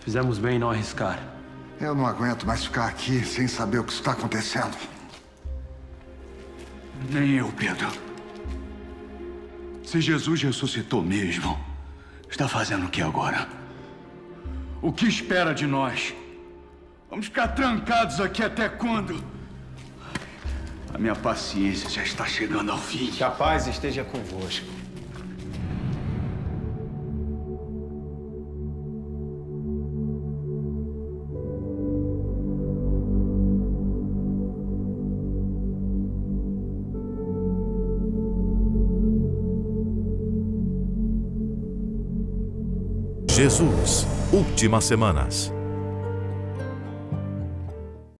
Fizemos bem em não arriscar. Eu não aguento mais ficar aqui sem saber o que está acontecendo. Nem eu, Pedro. Se Jesus ressuscitou mesmo, está fazendo o que agora? O que espera de nós? Vamos ficar trancados aqui até quando? A minha paciência já está chegando ao fim. Que a paz esteja convosco. Jesus, últimas semanas.